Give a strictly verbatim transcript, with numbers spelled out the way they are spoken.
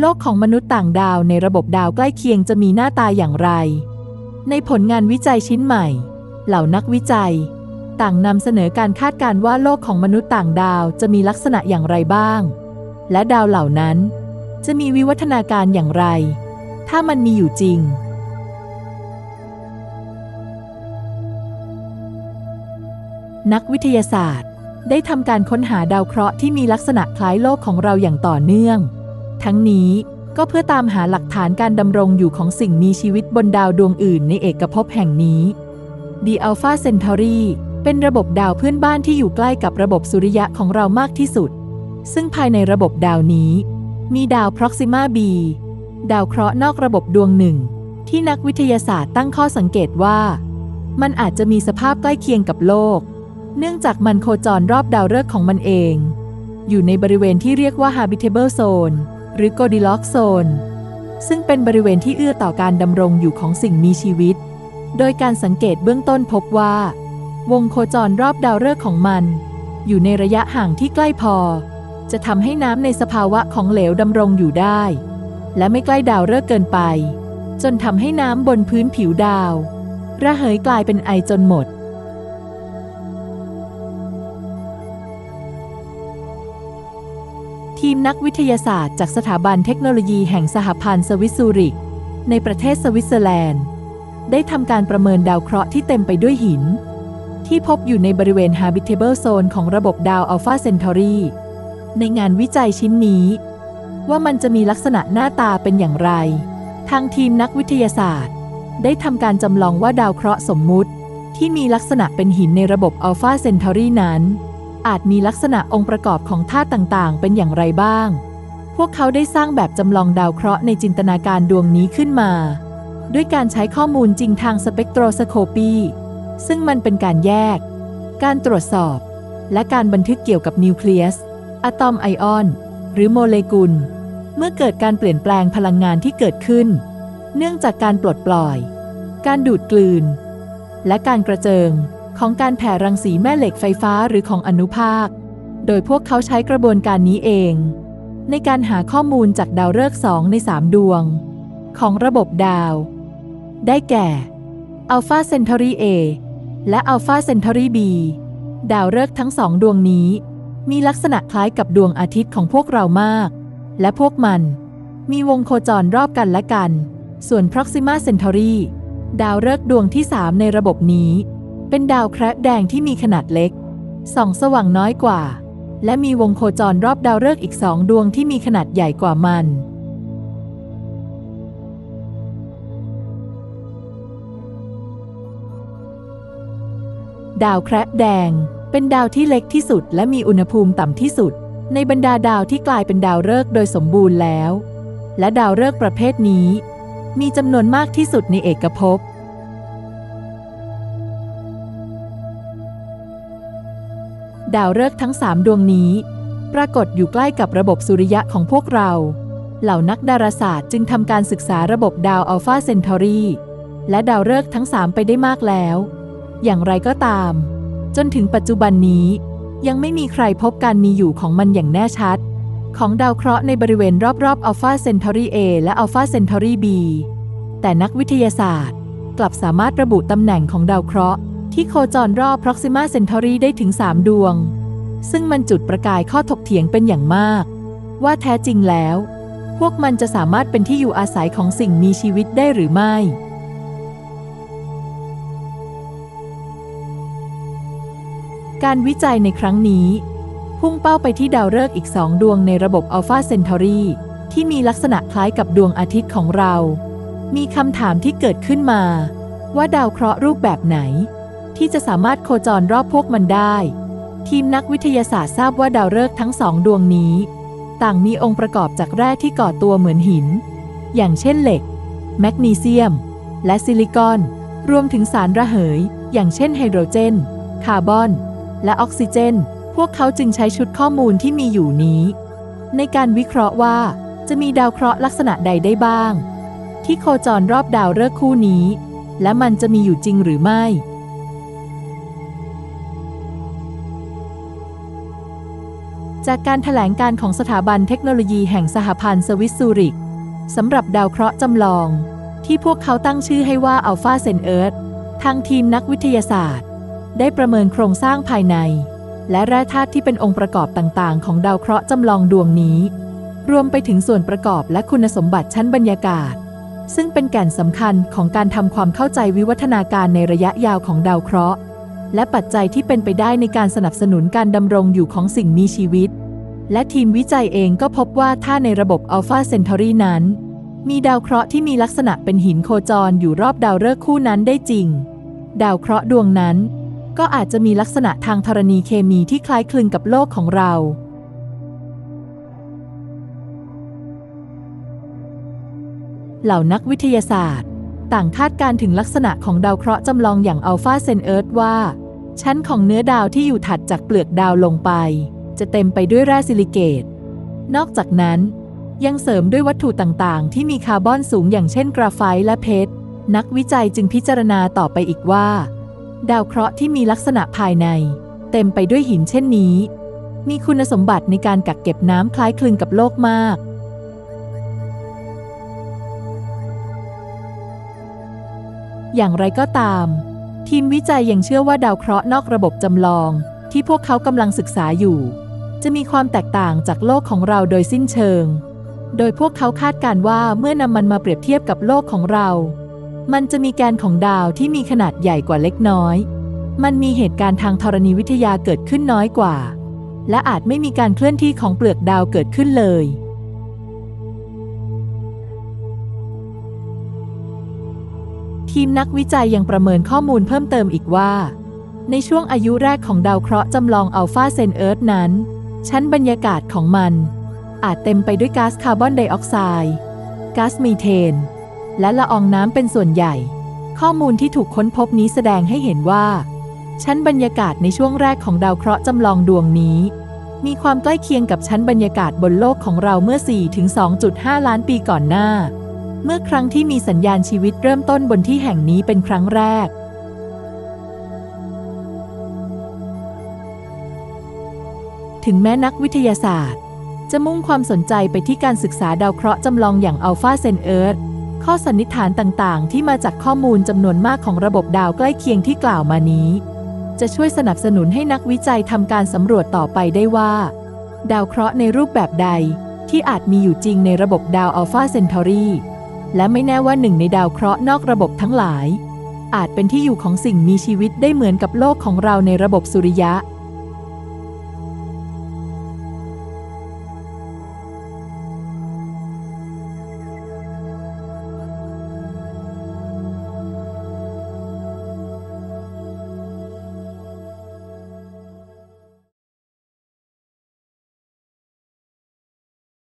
โลกของมนุษย์ต่างดาวในระบบดาวใกล้เคียงจะมีหน้าตาอย่างไรในผลงานวิจัยชิ้นใหม่เหล่านักวิจัยต่างนำเสนอการคาดการณ์ว่าโลกของมนุษย์ต่างดาวจะมีลักษณะอย่างไรบ้างและดาวเหล่านั้นจะมีวิวัฒนาการอย่างไรถ้ามันมีอยู่จริงนักวิทยาศาสตร์ได้ทำการค้นหาดาวเคราะห์ที่มีลักษณะคล้ายโลกของเราอย่างต่อเนื่องทั้งนี้ก็เพื่อตามหาหลักฐานการดำรงอยู่ของสิ่งมีชีวิตบนดาวดวงอื่นในเอกภพแห่งนี้ The Alpha Centauri เป็นระบบดาวเพื่อนบ้านที่อยู่ใกล้กับระบบสุริยะของเรามากที่สุดซึ่งภายในระบบดาวนี้มีดาว Proxima b ดาวเคราะห์นอกระบบดวงหนึ่งที่นักวิทยาศาสตร์ตั้งข้อสังเกตว่ามันอาจจะมีสภาพใกล้เคียงกับโลกเนื่องจากมันโคจรรอบดาวฤกษ์ของมันเองอยู่ในบริเวณที่เรียกว่า Habitable Zone หรือ Goldilocks Zone ซึ่งเป็นบริเวณที่เอื้อต่อการดำรงอยู่ของสิ่งมีชีวิตโดยการสังเกตเบื้องต้นพบว่าวงโคจรรอบดาวฤกษ์ของมันอยู่ในระยะห่างที่ใกล้พอจะทำให้น้ำในสภาวะของเหลวดำรงอยู่ได้และไม่ใกล้ดาวฤกษ์เกินไปจนทำให้น้ำบนพื้นผิวดาวระเหยกลายเป็นไอจนหมดทีมนักวิทยาศาสตร์จากสถาบันเทคโนโลยีแห่งสหพันธ์สวิสซูริกในประเทศสวิตเซอร์แลนด์ได้ทำการประเมินดาวเคราะห์ที่เต็มไปด้วยหินที่พบอยู่ในบริเวณ Habitable Zone ของระบบดาว Alpha Centauri ในงานวิจัยชิ้นนี้ว่ามันจะมีลักษณะหน้าตาเป็นอย่างไรทางทีมนักวิทยาศาสตร์ได้ทำการจำลองว่าดาวเคราะห์สมมุติที่มีลักษณะเป็นหินในระบบ Alpha Centauri นั้นอาจมีลักษณะองค์ประกอบของธาตุต่างๆเป็นอย่างไรบ้างพวกเขาได้สร้างแบบจำลองดาวเคราะห์ในจินตนาการดวงนี้ขึ้นมาด้วยการใช้ข้อมูลจริงทางสเปกโทรสโคปีซึ่งมันเป็นการแยกการตรวจสอบและการบันทึกเกี่ยวกับนิวเคลียสอะตอมไอออนหรือโมเลกุลเมื่อเกิดการเปลี่ยนแปลงพลังงานที่เกิดขึ้นเนื่องจากการปลดปล่อยการดูดกลืนและการกระเจิงของการแผ่รังสีแม่เหล็กไฟฟ้าหรือของอนุภาคโดยพวกเขาใช้กระบวนการนี้เองในการหาข้อมูลจากดาวฤกษ์สองในสามดวงของระบบดาวได้แก่ Alpha Centauri A และ Alpha Centauri B ดาวฤกษ์ทั้งสองดวงนี้มีลักษณะคล้ายกับดวงอาทิตย์ของพวกเรามากและพวกมันมีวงโคจรรอบกันและกันส่วน Proxima Centauri ดาวฤกษ์ดวงที่สามในระบบนี้เป็นดาวแคระแดงที่มีขนาดเล็กส่องสว่างน้อยกว่าและมีวงโคจรรอบดาวฤกษ์อีกสองดวงที่มีขนาดใหญ่กว่ามันดาวแคระแดงเป็นดาวที่เล็กที่สุดและมีอุณหภูมิต่ำที่สุดในบรรดาดาวที่กลายเป็นดาวฤกษ์โดยสมบูรณ์แล้วและดาวฤกษ์ประเภทนี้มีจำนวนมากที่สุดในเอกภพดาวฤกษ์ทั้งสามดวงนี้ปรากฏอยู่ใกล้กับระบบสุริยะของพวกเราเหล่านักดาราศาสตร์จึงทำการศึกษาระบบดาว Alpha Centauri และดาวฤกษ์ทั้งสามไปได้มากแล้วอย่างไรก็ตามจนถึงปัจจุบันนี้ยังไม่มีใครพบการมีอยู่ของมันอย่างแน่ชัดของดาวเคราะห์ในบริเวณรอบๆ Alpha Centauri A และ Alpha Centauri B แต่นักวิทยาศาสตร์กลับสามารถระบุตำแหน่งของดาวเคราะห์ที่โคจรรอบ Proxima Centauri ได้ถึงสามดวงซึ่งมันจุดประกายข้อถกเถียงเป็นอย่างมากว่าแท้จริงแล้วพวกมันจะสามารถเป็นที่อยู่อาศัยของสิ่งมีชีวิตได้หรือไม่การวิจัยในครั้งนี้พุ่งเป้าไปที่ดาวฤกษ์อีกสองดวงในระบบ Alpha Centauri ที่มีลักษณะคล้ายกับดวงอาทิตย์ของเรามีคำถามที่เกิดขึ้นมาว่าดาวเคราะห์รูปแบบไหนที่จะสามารถโคจรรอบพวกมันได้ทีมนักวิทยาศาสตร์ทราบว่าดาวฤกษ์ทั้งสองดวงนี้ต่างมีองค์ประกอบจากแร่ที่ก่อตัวเหมือนหินอย่างเช่นเหล็กแมกนีเซียมและซิลิคอนรวมถึงสารระเหยอย่างเช่นไฮโดรเจนคาร์บอนและออกซิเจนพวกเขาจึงใช้ชุดข้อมูลที่มีอยู่นี้ในการวิเคราะห์ว่าจะมีดาวเคราะห์ลักษณะใดได้บ้างที่โคจรรอบดาวฤกษ์คู่นี้และมันจะมีอยู่จริงหรือไม่ จากการแถลงการของสถาบันเทคโนโลยีแห่งสหพันธ์สวิสซูริกสำหรับดาวเคราะห์จำลองที่พวกเขาตั้งชื่อให้ว่า Alpha Centauri Erd ทางทีมนักวิทยาศาสตร์ได้ประเมินโครงสร้างภายในและแร่ธาตุที่เป็นองค์ประกอบต่างๆของดาวเคราะห์จำลองดวงนี้รวมไปถึงส่วนประกอบและคุณสมบัติชั้นบรรยากาศซึ่งเป็นแก่นสำคัญของการทำความเข้าใจวิวัฒนาการในระยะยาวของดาวเคราะห์และปัจจัยที่เป็นไปได้ในการสนับสนุนการดำรงอยู่ของสิ่งมีชีวิตและทีมวิจัยเองก็พบว่าถ้าในระบบ Alpha Centauri นั้นมีดาวเคราะห์ที่มีลักษณะเป็นหินโคจรอยู่รอบดาวฤกษ์คู่นั้นได้จริงดาวเคราะห์ดวงนั้นก็อาจจะมีลักษณะทางธรณีเคมีที่คล้ายคลึงกับโลกของเราเหล่านักวิทยาศาสตร์ต่างคาดการถึงลักษณะของดาวเคราะห์จำลองอย่าง Alpha Centauri Erd ว่าชั้นของเนื้อดาวที่อยู่ถัดจากเปลือกดาวลงไปจะเต็มไปด้วยแร่ซิลิเกตนอกจากนั้นยังเสริมด้วยวัตถุต่างๆที่มีคาร์บอนสูงอย่างเช่นกราไฟต์และเพชรนักวิจัยจึงพิจารณาต่อไปอีกว่าดาวเคราะห์ที่มีลักษณะภายในเต็มไปด้วยหินเช่นนี้มีคุณสมบัติในการกักเก็บน้ำคล้ายคลึงกับโลกมากอย่างไรก็ตามทีมวิจัยยังเชื่อว่าดาวเคราะห์นอกระบบจำลองที่พวกเขากำลังศึกษาอยู่จะมีความแตกต่างจากโลกของเราโดยสิ้นเชิงโดยพวกเขาคาดการณ์ว่าเมื่อนำมันมาเปรียบเทียบกับโลกของเรามันจะมีแกนของดาวที่มีขนาดใหญ่กว่าเล็กน้อยมันมีเหตุการณ์ทางธรณีวิทยาเกิดขึ้นน้อยกว่าและอาจไม่มีการเคลื่อนที่ของเปลือกดาวเกิดขึ้นเลยทีมนักวิจัยยังประเมินข้อมูลเพิ่มเติมอีกว่าในช่วงอายุแรกของดาวเคราะห์จำลอง Alpha Centauri Erd นั้นชั้นบรรยากาศของมันอาจเต็มไปด้วยก๊าซคาร์บอนไดออกไซด์ก๊าซมีเทนและละอองน้ำเป็นส่วนใหญ่ข้อมูลที่ถูกค้นพบนี้แสดงให้เห็นว่าชั้นบรรยากาศในช่วงแรกของดาวเคราะห์จำลองดวงนี้มีความใกล้เคียงกับชั้นบรรยากาศบนโลกของเราเมื่อ สี่ถึงสองจุดห้า ล้านปีก่อนหน้าเมื่อครั้งที่มีสัญญาณชีวิตเริ่มต้นบนที่แห่งนี้เป็นครั้งแรกถึงแม้นักวิทยาศาสตร์จะมุ่งความสนใจไปที่การศึกษาดาวเคราะห์จำลองอย่าง Alpha Centauri Erd ข้อสันนิษฐานต่างๆที่มาจากข้อมูลจำนวนมากของระบบดาวใกล้เคียงที่กล่าวมานี้จะช่วยสนับสนุนให้นักวิจัยทำการสำรวจต่อไปได้ว่าดาวเคราะห์ในรูปแบบใดที่อาจมีอยู่จริงในระบบดาว Alpha Centauri และไม่แน่ว่าหนึ่งในดาวเคราะห์นอกระบบทั้งหลายอาจเป็นที่อยู่ของสิ่งมีชีวิตได้เหมือนกับโลกของเราในระบบสุริยะ